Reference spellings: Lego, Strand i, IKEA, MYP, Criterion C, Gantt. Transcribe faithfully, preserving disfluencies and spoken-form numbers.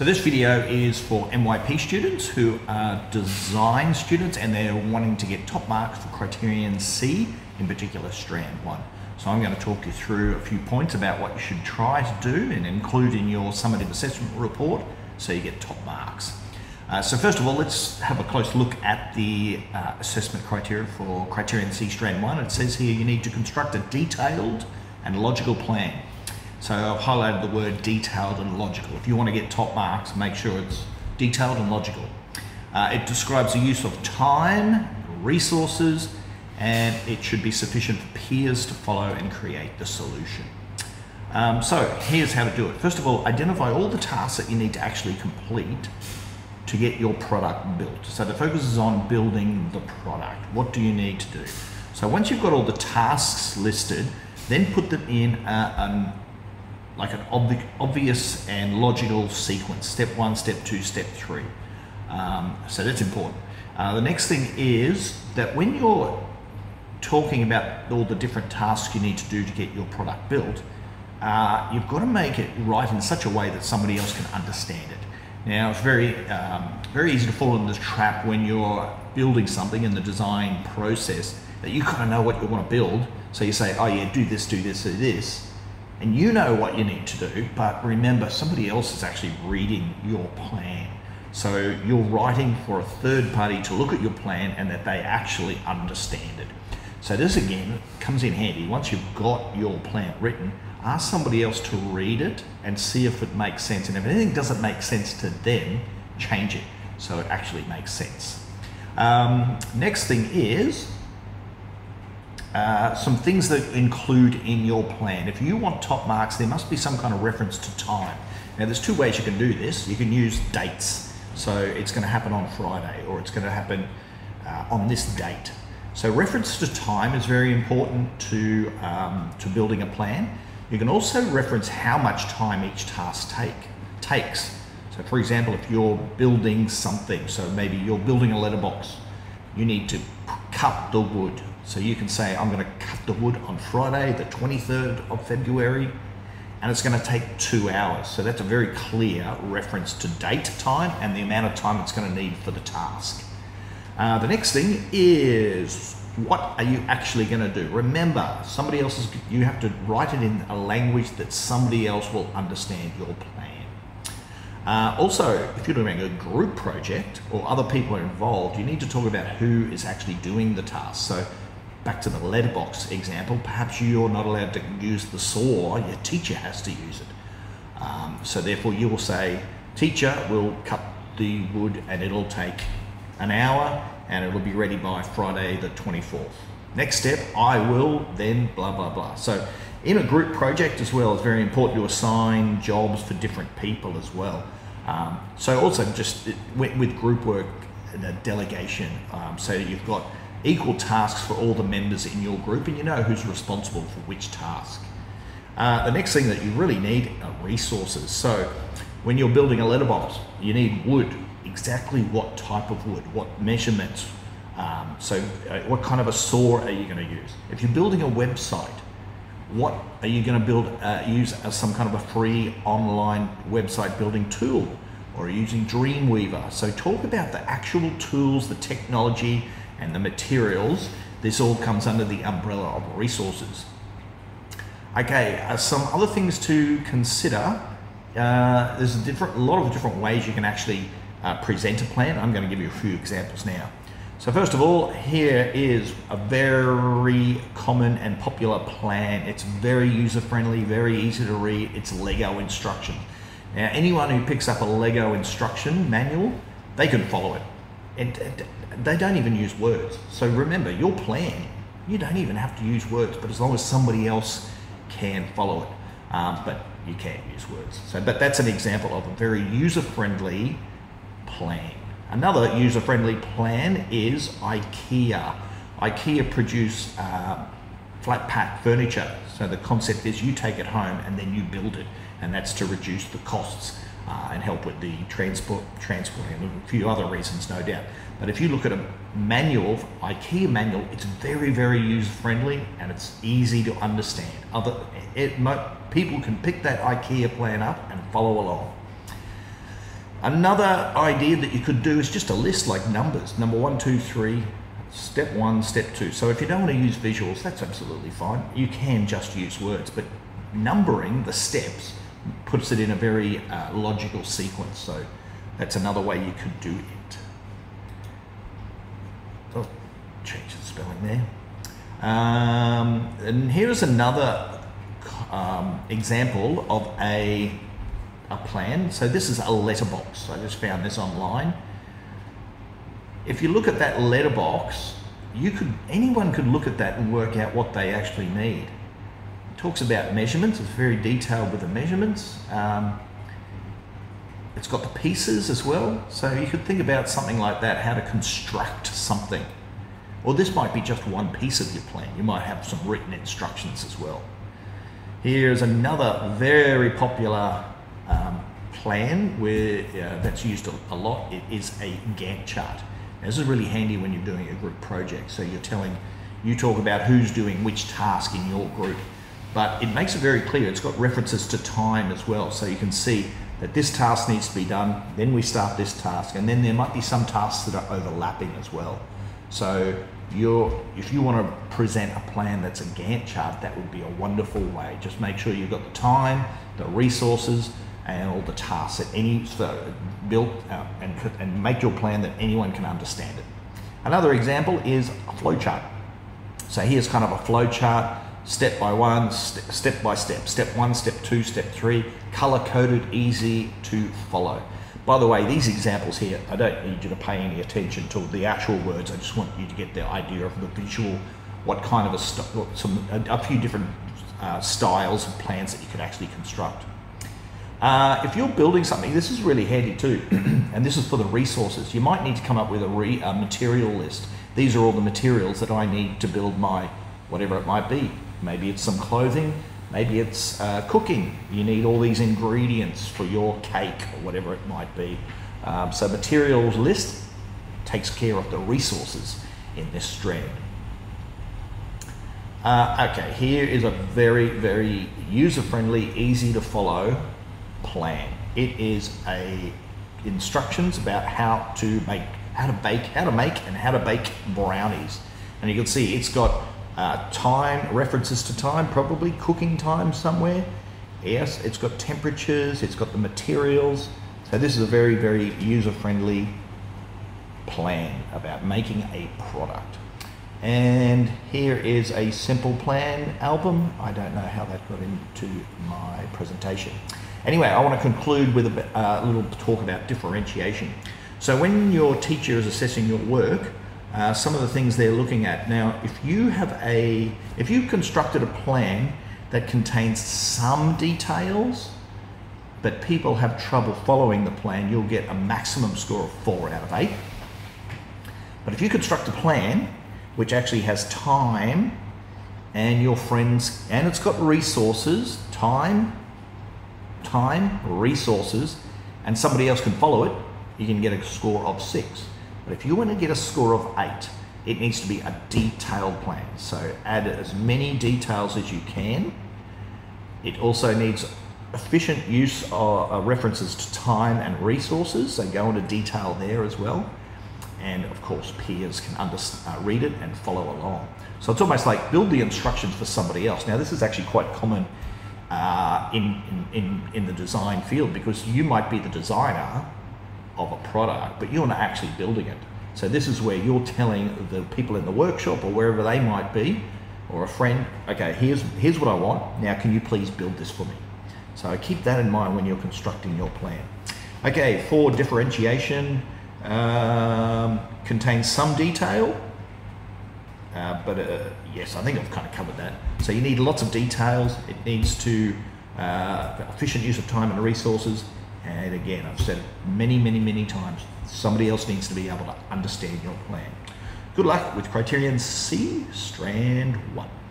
So this video is for M Y P students who are design students and they're wanting to get top marks for Criterion C, in particular Strand one. So I'm going to talk you through a few points about what you should try to do and include in your summative assessment report so you get top marks. Uh, so first of all, let's have a close look at the uh, assessment criteria for Criterion C Strand one. It says here you need to construct a detailed and logical plan. So I've highlighted the word detailed and logical. If you want to get top marks, make sure it's detailed and logical. Uh, it describes the use of time, resources, and it should be sufficient for peers to follow and create the solution. Um, so here's how to do it. First of all, identify all the tasks that you need to actually complete to get your product built. So the focus is on building the product. What do you need to do? So once you've got all the tasks listed, then put them in a, a like an ob obvious and logical sequence. Step one, step two, step three. Um, so that's important. Uh, the next thing is that when you're talking about all the different tasks you need to do to get your product built, uh, you've got to make it right in such a way that somebody else can understand it. Now, it's very, um, very easy to fall into the trap when you're building something in the design process that you kind of know what you want to build. So you say, oh yeah, do this, do this, do this. And you know what you need to do, but remember, somebody else is actually reading your plan. So you're writing for a third party to look at your plan and that they actually understand it. So this again comes in handy. Once you've got your plan written, ask somebody else to read it and see if it makes sense. And if anything doesn't make sense to them, change it so it actually makes sense. Um, next thing is, Uh, some things that include in your plan. If you want top marks, there must be some kind of reference to time. Now there's two ways you can do this. You can use dates. So it's going to happen on Friday or it's going to happen uh, on this date. So reference to time is very important to, um, to building a plan. You can also reference how much time each task take, takes. So for example, if you're building something, so maybe you're building a letterbox, you need to cut the wood. So you can say, I'm going to cut the wood on Friday, the twenty-third of February, and it's going to take two hours. So that's a very clear reference to date, time, and the amount of time it's going to need for the task. Uh, the next thing is, what are you actually going to do? Remember, somebody else's, you have to write it in a language that somebody else will understand your plan. Uh, also, if you're doing a group project or other people are involved, you need to talk about who is actually doing the task. So back to the letterbox example, perhaps you're not allowed to use the saw, your teacher has to use it. Um, so therefore you will say, teacher will cut the wood and it'll take an hour and it'll be ready by Friday the twenty-fourth. Next step, I will then blah, blah, blah. So in a group project as well, it's very important to assign jobs for different people as well. Um, so also just with, with group work and a delegation, um, so that you've got equal tasks for all the members in your group and you know who's responsible for which task. Uh, the next thing that you really need are resources. So when you're building a letterbox, you need wood, exactly what type of wood, what measurements, Um, so uh, what kind of a saw are you going to use? If you're building a website, what are you going to build? Uh, use as some kind of a free online website building tool, or using Dreamweaver. So talk about the actual tools, the technology and the materials. This all comes under the umbrella of resources. Okay, uh, some other things to consider. Uh, there's a different, a lot of different ways you can actually uh, present a plan. I'm going to give you a few examples now. So first of all, here is a very common and popular plan. It's very user-friendly, very easy to read. It's Lego instructions. Now, anyone who picks up a Lego instruction manual, they can follow it. And they don't even use words. So remember, your plan, you don't even have to use words, but as long as somebody else can follow it. Um, but you can't use words. So, but that's an example of a very user-friendly plan. Another user-friendly plan is IKEA. IKEA produce uh, flat pack furniture. So the concept is you take it home and then you build it. And that's to reduce the costs uh, and help with the transport, transporting and a few other reasons, no doubt. But if you look at a manual, IKEA manual, it's very, very user-friendly and it's easy to understand. Other, it, it, people can pick that IKEA plan up and follow along. Another idea that you could do is just a list like numbers, number one, two, three, step one, step two. So if you don't want to use visuals, that's absolutely fine. You can just use words, but numbering the steps puts it in a very uh, logical sequence. So that's another way you could do it. I'll change the spelling there. Um, and here's another um, example of a, a plan. So this is a letterbox. I just found this online. If you look at that letterbox, you could, anyone could look at that and work out what they actually need. It talks about measurements. It's very detailed with the measurements. Um, it's got the pieces as well. So you could think about something like that, how to construct something. Or this might be just one piece of your plan. You might have some written instructions as well. Here's another very popular um, plan where uh, that's used a lot. It is a Gantt chart. Now, this is really handy when you're doing a group project. So you're telling, you talk about who's doing which task in your group, but it makes it very clear. It's got references to time as well. So you can see that this task needs to be done. Then we start this task. And then there might be some tasks that are overlapping as well. So you're, if you want to present a plan that's a Gantt chart, that would be a wonderful way. Just make sure you've got the time, the resources, and all the tasks at any so built uh, and and make your plan that anyone can understand it. Another example is a flowchart. So here's kind of a flowchart, step by one, st step by step, step one, step two, step three, color coded, easy to follow. By the way, these examples here, I don't need you to pay any attention to the actual words. I just want you to get the idea of the visual, what kind of a, some, a few different uh, styles and plans that you can actually construct. Uh, if you're building something, this is really handy too, and this is for the resources. You might need to come up with a, re, a material list. These are all the materials that I need to build my, whatever it might be. Maybe it's some clothing. Maybe it's uh, cooking. You need all these ingredients for your cake or whatever it might be. Um, so materials list takes care of the resources in this strand. Uh, okay, here is a very, very user-friendly, easy to follow plan. It is a instructions about how to make, how to bake, how to make and how to bake brownies. And you can see it's got Uh, time, references to time, probably cooking time somewhere. Yes, it's got temperatures, it's got the materials. So this is a very, very user-friendly plan about making a product. And here is a simple plan album. I don't know how that got into my presentation. Anyway, I want to conclude with a bit, uh, little talk about differentiation. So when your teacher is assessing your work, Uh, some of the things they're looking at. Now, if you have a, if you've constructed a plan that contains some details, but people have trouble following the plan, you'll get a maximum score of four out of eight. But if you construct a plan which actually has time and your friends, and it's got resources, time, time, resources, and somebody else can follow it, you can get a score of six. But if you want to get a score of eight, it needs to be a detailed plan. So add as many details as you can. It also needs efficient use of references to time and resources. So go into detail there as well. And of course, peers can under, uh, read it and follow along. So it's almost like build the instructions for somebody else. Now, this is actually quite common uh, in, in, in the design field, because you might be the designer of a product, but you're not actually building it. So this is where you're telling the people in the workshop or wherever they might be, or a friend, okay, here's, here's what I want. Now, can you please build this for me? So keep that in mind when you're constructing your plan. Okay, for differentiation, um, contains some detail, uh, but uh, yes, I think I've kind of covered that. So you need lots of details. It needs to, uh, efficient use of time and resources. And again, I've said it many, many, many times, somebody else needs to be able to understand your plan. Good luck with Criterion C, Strand one.